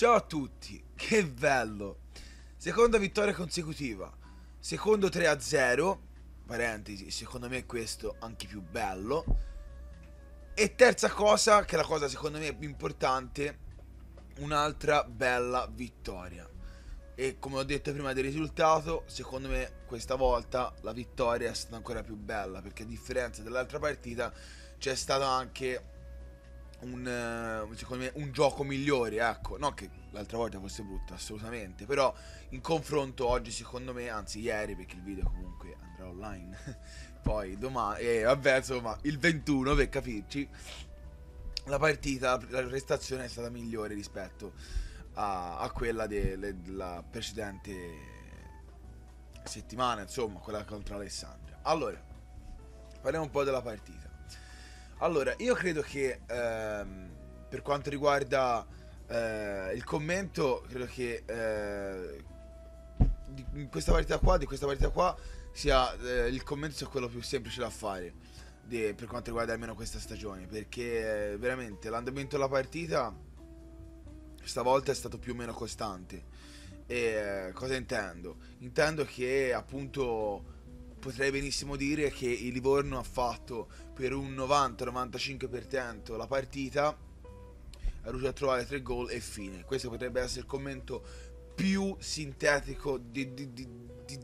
Ciao a tutti, che bello! Seconda vittoria consecutiva, secondo 3-0, parentesi, secondo me questo anche più bello. E terza cosa, che è la cosa secondo me più importante, un'altra bella vittoria. E come ho detto prima del risultato, secondo me questa volta la vittoria è stata ancora più bella, perché a differenza dell'altra partita c'è stato anche secondo me un gioco migliore, ecco. Non che l'altra volta fosse brutta, assolutamente, però in confronto oggi secondo me, anzi ieri, perché il video comunque andrà online poi domani, vabbè, insomma il 21 per capirci, la partita, la prestazione è stata migliore rispetto a quella della precedente settimana, insomma quella contro Alessandria. Allora parliamo un po' della partita. Allora, io credo che per quanto riguarda il commento, credo che di questa partita qua sia il commento sia quello più semplice da fare per quanto riguarda almeno questa stagione, perché veramente l'andamento della partita stavolta è stato più o meno costante. E cosa intendo? Intendo che appunto potrei benissimo dire che il Livorno ha fatto per un 90-95% la partita, è riuscito a trovare 3 gol e fine. Questo potrebbe essere il commento più sintetico di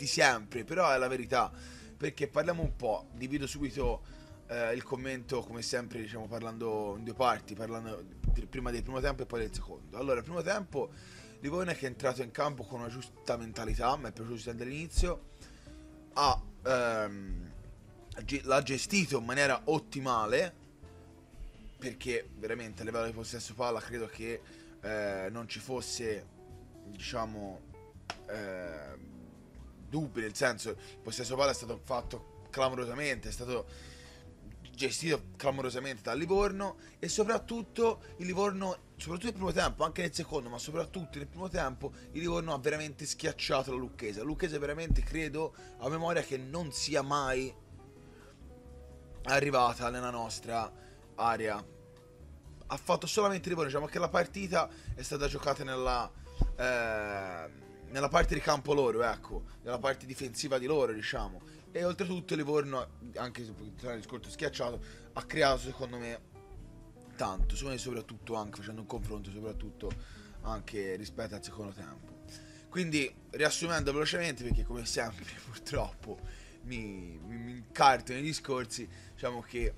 sempre, però è la verità, perché parliamo un po', divido subito il commento come sempre, diciamo, parlando in due parti, parlando prima del primo tempo e poi del secondo. Allora, il primo tempo Livorno è che è entrato in campo con una giusta mentalità, mi è piaciuto dall'inizio, l'ha gestito in maniera ottimale, perché veramente a livello di possesso palla credo che non ci fosse, diciamo, dubbi, nel senso il possesso palla è stato fatto clamorosamente, è stato gestito clamorosamente dal Livorno, e soprattutto il Livorno, soprattutto nel primo tempo, anche nel secondo, ma soprattutto nel primo tempo il Livorno ha veramente schiacciato la Lucchese. La Lucchese veramente credo a memoria che non sia mai arrivata nella nostra area, ha fatto solamente il Livorno, diciamo che la partita è stata giocata nella parte di campo loro, ecco, nella parte difensiva di loro, diciamo. E oltretutto Livorno, anche tra il discorso schiacciato, ha creato secondo me tanto, soprattutto anche facendo un confronto, soprattutto anche rispetto al secondo tempo. Quindi riassumendo velocemente, perché come sempre purtroppo mi incarto nei discorsi, diciamo che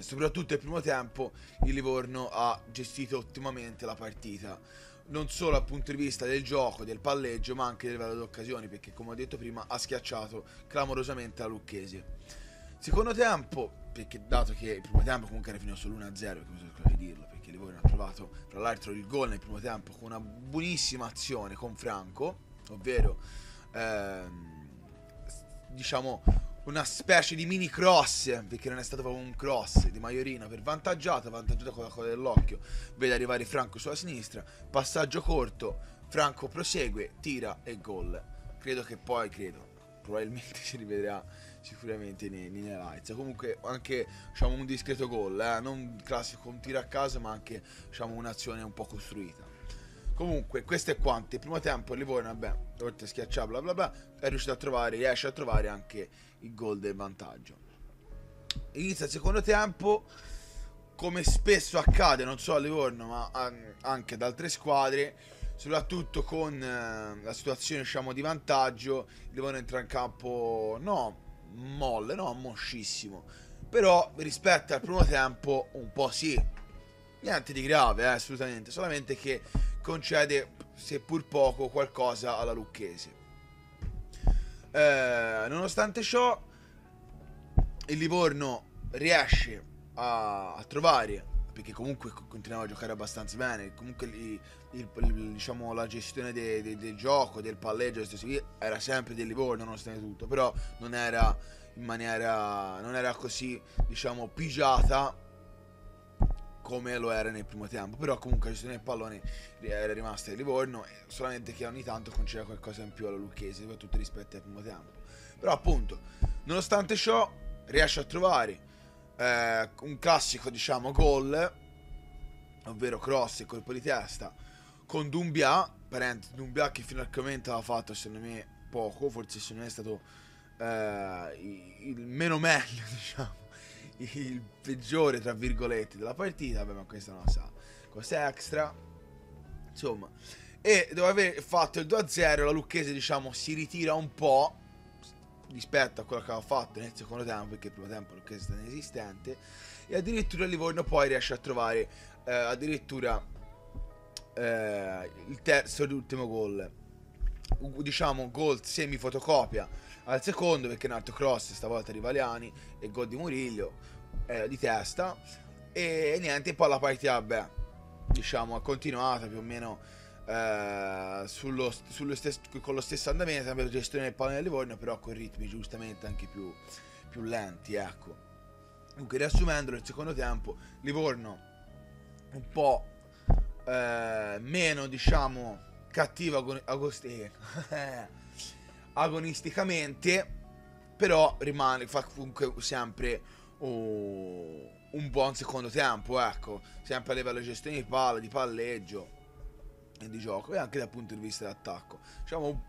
soprattutto nel primo tempo il Livorno ha gestito ottimamente la partita, non solo dal punto di vista del gioco, del palleggio, ma anche del livello di occasioni, perché come ho detto prima ha schiacciato clamorosamente la Lucchese. Secondo tempo, perché dato che il primo tempo comunque era finito solo 1-0, come so di dirlo, perché Livorno ha trovato tra l'altro il gol nel primo tempo con una buonissima azione con Franco, ovvero diciamo una specie di mini cross, perché non è stato proprio un cross, di Maiorina per vantaggiata con la coda dell'occhio, vede arrivare Franco sulla sinistra, passaggio corto, Franco prosegue, tira e gol. Credo che poi, probabilmente si rivedrà sicuramente nei highlights. Comunque anche, diciamo, un discreto gol, non classico un tiro a caso, ma anche, diciamo, un'azione un po' costruita. Comunque questo è quanto. Il primo tempo Livorno, vabbè, oltre a schiacciare bla bla bla, è riuscito a trovare, riesce a trovare anche il gol del vantaggio. Inizia il secondo tempo, come spesso accade, non solo a Livorno ma anche ad altre squadre, soprattutto con la situazione, diciamo, di vantaggio. Livorno entra in campo moscissimo, però rispetto al primo tempo un po' sì, niente di grave, assolutamente, solamente che concede seppur poco qualcosa alla Lucchese. Nonostante ciò il Livorno riesce a trovare, perché comunque continuava a giocare abbastanza bene, comunque diciamo, la gestione del gioco, del palleggio era sempre del Livorno nonostante tutto, però non era in maniera, non era così, diciamo, pigiata come lo era nel primo tempo, però comunque la gestione del pallone era rimasta di Livorno, solamente che ogni tanto concedeva qualcosa in più alla Lucchese, soprattutto rispetto al primo tempo. Però appunto, nonostante ciò, riesce a trovare un classico, diciamo, gol, ovvero cross e colpo di testa con Dumbia, Dumbia che fino al commento aveva fatto secondo me poco, forse secondo me è stato il meno meglio, diciamo, il peggiore tra virgolette della partita. Vabbè, ma questa non la sa, cosa extra, insomma. E dopo aver fatto il 2-0 la Lucchese, diciamo, si ritira un po' rispetto a quello che aveva fatto nel secondo tempo, perché il primo tempo la Lucchese è stata inesistente, e addirittura Livorno poi riesce a trovare addirittura il terzo ed ultimo gol, diciamo gol semifotocopia al secondo, perché è un altro cross stavolta Rivaliani e gol di Murillo di testa, e niente, poi la partita, beh, diciamo è continuata più o meno con lo stesso andamento, sempre gestione del pallone del Livorno, però con ritmi giustamente anche più lenti, ecco. Dunque, riassumendo, nel secondo tempo Livorno un po' meno, diciamo, cattiva agonisticamente, però rimane, fa comunque sempre un buon secondo tempo, ecco, sempre a livello di gestione di palla, di palleggio e di gioco, e anche dal punto di vista dell'attacco, diciamo,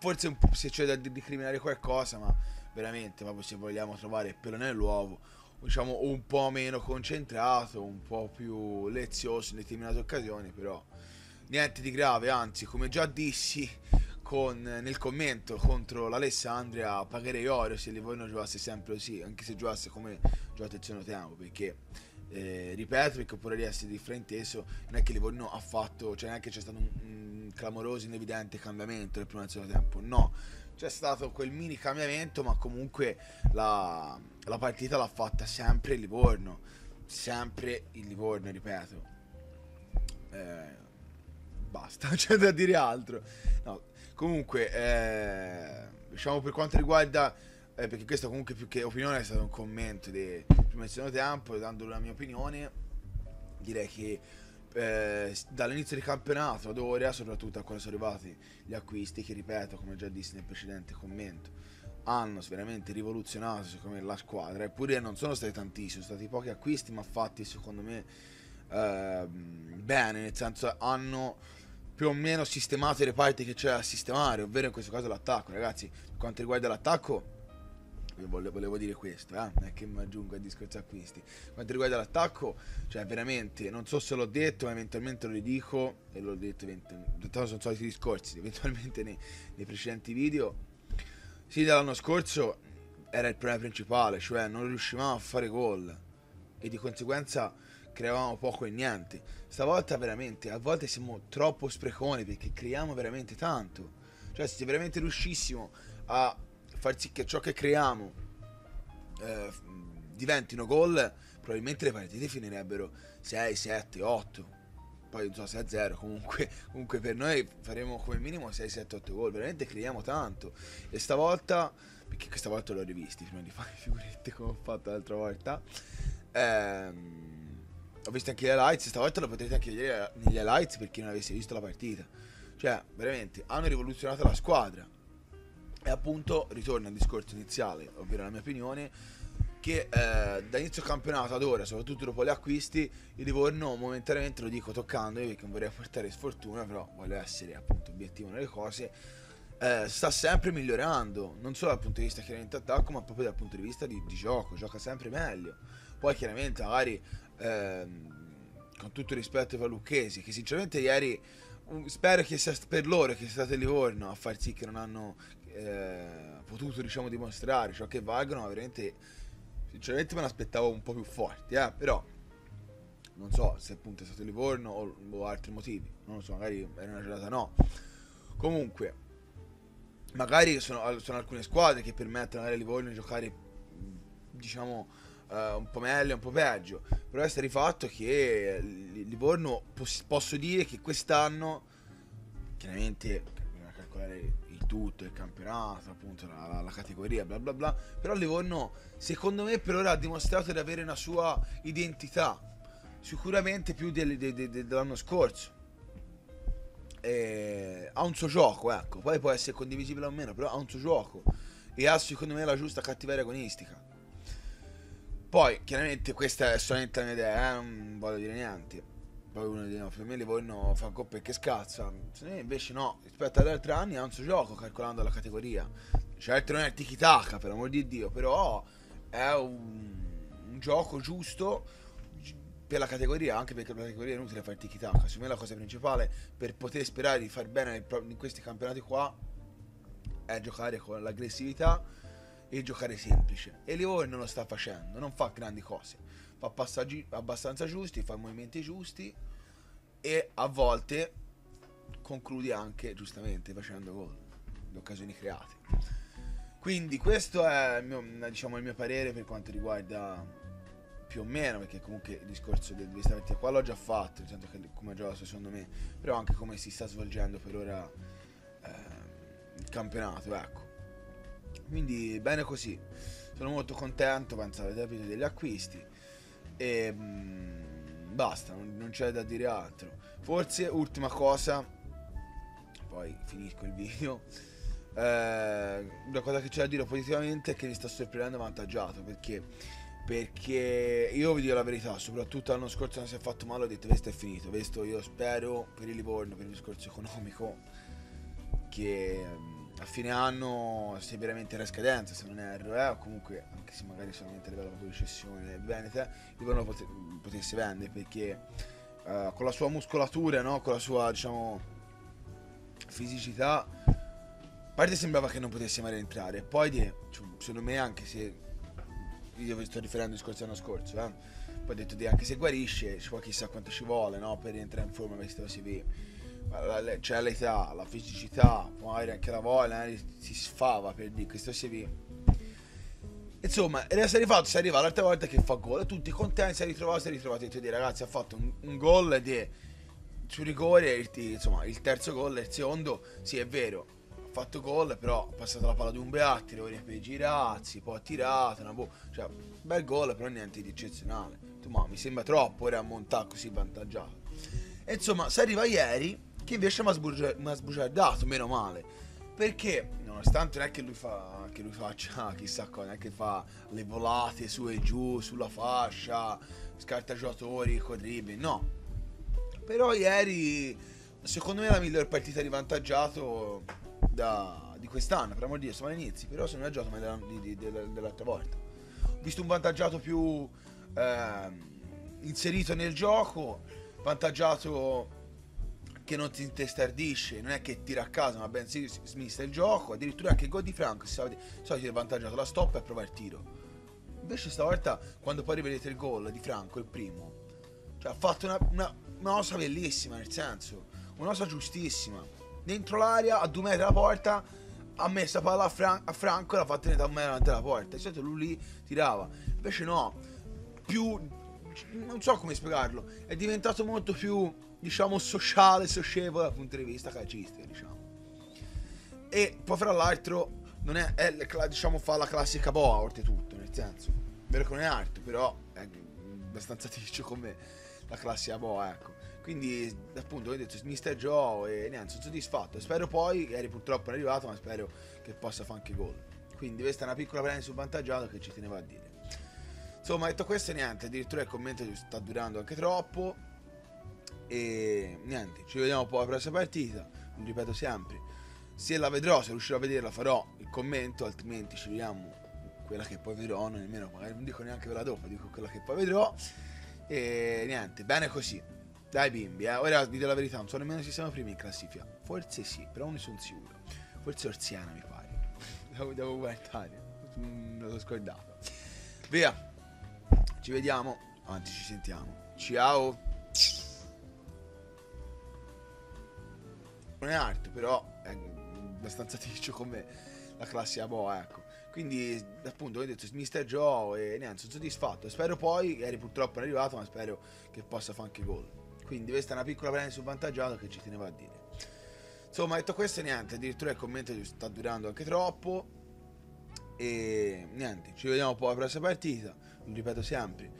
forse un po', se c'è da recriminare qualcosa, ma veramente, proprio se vogliamo trovare pelo nell'uovo, diciamo un po' meno concentrato, un po' più lezioso in determinate occasioni, però niente di grave, anzi, come già dissi nel commento contro l'Alessandria, pagherei oro se Livorno giocasse sempre così, anche se giocasse come giocate il secondo tempo, perché ripeto, perché pure di essere frainteso, non è che Livorno ha fatto, cioè neanche c'è stato un clamoroso, inevidente cambiamento nel primo e secondo tempo, no, c'è stato quel mini cambiamento, ma comunque la partita l'ha fatta sempre il Livorno, ripeto, basta, non c'è da dire altro, no. Comunque, diciamo, per quanto riguarda, perché questa comunque più che opinione è stato un commento del primo e secondo tempo, dando la mia opinione, direi che dall'inizio del campionato ad ora, soprattutto a quando sono arrivati gli acquisti, che ripeto, come già dissi nel precedente commento, hanno veramente rivoluzionato secondo me la squadra, eppure non sono stati tantissimi, sono stati pochi acquisti, ma fatti secondo me bene, nel senso hanno più o meno sistemate le parti che c'è da sistemare, ovvero in questo caso l'attacco. Ragazzi, per quanto riguarda l'attacco, volevo dire questo, non è che mi aggiungo ai discorsi acquisti. Per quanto riguarda l'attacco, cioè veramente, non so se l'ho detto, ma eventualmente lo ridico, e l'ho detto, sono soliti discorsi, eventualmente nei precedenti video. Sì, dall'anno scorso era il problema principale, cioè non riuscivamo a fare gol, e di conseguenza creavamo poco e niente. Stavolta veramente a volte siamo troppo spreconi, perché creiamo veramente tanto, cioè se veramente riuscissimo a far sì che ciò che creiamo diventino gol, probabilmente le partite finirebbero 6, 7, 8, poi non so se è 0, comunque per noi faremo come minimo 6, 7, 8 gol, veramente creiamo tanto. E stavolta, perché questa volta l'ho rivisti prima di fare le figurette come ho fatto l'altra volta, ho visto anche gli highlights, stavolta lo potrete anche vedere negli highlights per chi non avesse visto la partita. Cioè, veramente, hanno rivoluzionato la squadra. E appunto, ritorno al discorso iniziale, ovvero la mia opinione, che da inizio campionato ad ora, soprattutto dopo gli acquisti, il Livorno momentaneamente, lo dico toccandomi perché non vorrei portare sfortuna, però voglio essere appunto obiettivo nelle cose, sta sempre migliorando, non solo dal punto di vista chiaramente attacco, ma proprio dal punto di vista di gioco, gioca sempre meglio. Poi chiaramente magari con tutto rispetto per Lucchesi, che sinceramente ieri spero che sia per loro che sia stato il Livorno a far sì che non hanno potuto, diciamo, dimostrare ciò che valgono, ma veramente sinceramente me l'aspettavo un po' più forti, però non so se appunto è stato il Livorno o altri motivi, non lo so, magari era una giornata, no, comunque magari sono alcune squadre che permettono al Livorno di giocare, diciamo, un po' meglio, un po' peggio, però resta di fatto che Livorno, posso dire che quest'anno, chiaramente bisogna calcolare il tutto, il campionato, appunto la categoria, bla bla bla, però Livorno secondo me per ora ha dimostrato di avere una sua identità, sicuramente più dell'anno scorso, ha un suo gioco, ecco, poi può essere condivisibile o meno, però ha un suo gioco e ha secondo me la giusta cattiveria agonistica. Poi chiaramente questa è solamente la mia idea, non voglio dire niente, poi uno dice no, per me Livorno fa coppe che scazza, invece no, rispetto ad altri anni ha un suo gioco, calcolando la categoria. Certo non è il tiki-taka, per amor di Dio, però è un gioco giusto per la categoria, anche perché per la categoria è inutile fare tiki-taka. Secondo me la cosa principale per poter sperare di far bene in questi campionati qua è giocare con l'aggressività e giocare semplice, e Livorno lo sta facendo, non fa grandi cose, fa passaggi abbastanza giusti, fa movimenti giusti e a volte conclude anche giustamente facendo gol, le occasioni create. Quindi questo è il mio, diciamo, il mio parere per quanto riguarda più o meno, perché comunque il discorso di questa partita qua l'ho già fatto, nel senso che come gioca secondo me, però anche come si sta svolgendo per ora il campionato, ecco. Quindi bene così, sono molto contento, penso avete capito degli acquisti e basta, non c'è da dire altro. Forse ultima cosa, poi finisco il video, la cosa che c'è da dire positivamente è che mi sta sorprendendo avvantaggiato, perché io vi dico la verità, soprattutto l'anno scorso non si è fatto male, ho detto questo è finito, questo io spero per il Livorno, per il discorso economico, che a fine anno se veramente era scadenza, se non erro, o comunque anche se magari solamente a livello di cessione veneta, il Livorno potesse vendere, perché con la sua muscolatura, no? Con la sua, diciamo, fisicità, a parte sembrava che non potesse mai rientrare, poi cioè, secondo me anche se... Io vi sto riferendo al discorso dell'anno scorso, poi ho detto di anche se guarisce, poi chissà quanto ci vuole, no? Per rientrare in forma, visto si vede, c'è l'età, la fisicità, magari anche la voglia, si sfava per dire questo CV. Insomma, resta rifatto, si arriva l'altra volta che fa gol, tutti contenti, si è ritrovato e detto, ragazzi, ha fatto un gol sul rigore, insomma, il terzo gol, il secondo, sì è vero. Fatto gol, però ha passato la palla di Dumbia, ore per girarsi, poi ha tirato, cioè bel gol, però niente di eccezionale. Ma mi sembra troppo ora montare così vantaggiato. E insomma, si arriva ieri che invece mi ha sbugiardato, meno male, perché nonostante non è che lui faccia chissà cosa, non è che fa le volate su e giù sulla fascia, scarta giocatori, quadribbi, no. Però ieri secondo me è la miglior partita di vantaggiato di quest'anno, per amor di Dio, siamo all'inizio, però sono viaggiato dell'altra volta. Ho visto un vantaggiato più inserito nel gioco, vantaggiato che non ti intestardisce, non è che tira a casa, ma bensì smista il gioco, addirittura anche il gol di Franco, solito è vantaggiato la stop e prova il tiro. Invece stavolta, quando poi rivedete il gol di Franco, il primo, cioè, ha fatto una osa bellissima, nel senso, un'osa giustissima. Dentro l'area, a 2 metri dalla porta, ha messo la palla a Franco e l'ha fatta tenere a 1 metro davanti alla porta. Di solito lui lì tirava, invece no, non so come spiegarlo, è diventato molto più, diciamo, sociale, socievole dal punto di vista calcistico, diciamo. E poi fra l'altro non è diciamo, fa la classica boa oltretutto, nel senso, vero che non è altro, però è abbastanza ticcio come la classica boa, ecco. Quindi appunto ho detto Mister Joe e niente, sono soddisfatto, spero poi, ieri purtroppo non è arrivato, ma spero che possa fare anche gol. Quindi questa è una piccola prendita sul vantaggiato che ci tenevo a dire. Insomma, detto questo niente, addirittura il commento sta durando anche troppo e niente, ci vediamo poi alla prossima partita, lo ripeto sempre, se la vedrò, se riuscirò a vederla farò il commento, altrimenti ci vediamo quella che poi vedrò, non nemmeno magari non dico neanche quella dopo, dico quella che poi vedrò e niente, bene così. Dai bimbi, ora vi do la verità, non so nemmeno se siamo primi in classifica. Forse sì, però non ne sono sicuro. Forse Orsiana mi pare. Devo guardare, me l'ho scordato. Via, ci vediamo, anzi ci sentiamo. Ciao. Non è arte, però è abbastanza ticcio come la classica boa, ecco. Quindi appunto ho detto Mister Joe e niente, sono soddisfatto. Spero poi, ieri purtroppo non è arrivato, ma spero che possa fare anche gol. Quindi questa è una piccola prendita sul vantaggiato che ci tenevo a dire. Insomma, detto questo niente, addirittura il commento sta durando anche troppo e niente, ci vediamo poi alla prossima partita, lo ripeto sempre,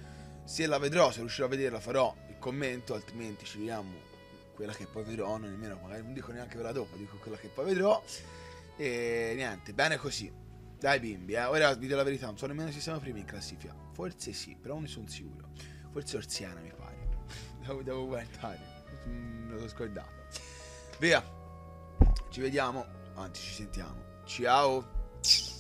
se la vedrò, se riuscirò a vederla farò il commento, altrimenti ci vediamo quella che poi vedrò, non nemmeno magari non dico neanche quella dopo, dico quella che poi vedrò e niente, bene così. Dai bimbi, ora vi do la verità, non so nemmeno se siamo primi in classifica. Forse sì, però non ne sono sicuro. Forse Orsiana mi pare. Devo guardare, me l'ho scordato. Via, ci vediamo, anzi ci sentiamo. Ciao.